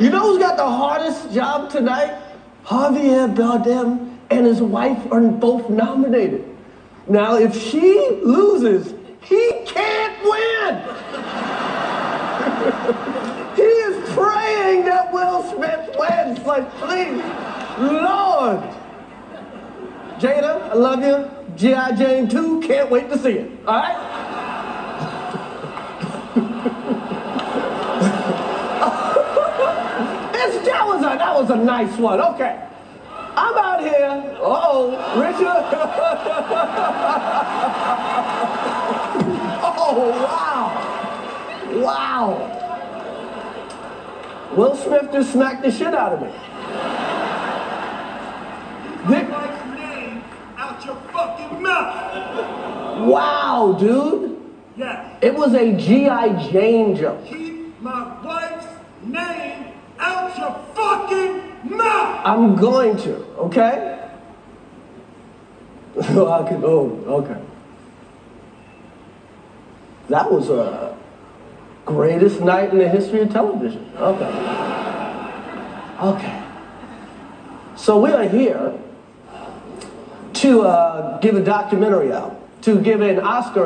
You know who's got the hardest job tonight? Javier Bardem and his wife are both nominated. Now, if she loses, he can't win. He is praying that Will Smith wins. Like, please, Lord. Jada, I love you. G.I. Jane 2, can't wait to see it. All right? That was a nice one. Okay. I'm out here. Uh-oh, Richard. Oh, wow. Wow. Will Smith just smacked the shit out of me. Nick, like name out your fucking mouth. Wow, dude. Yeah. It was a G.I. Jane joke. Keep my wife's name out your fucking mouth! I'm going to, okay? Okay. That was a greatest night in the history of television. Okay. Okay. So we are here to give a documentary out, to give an Oscar.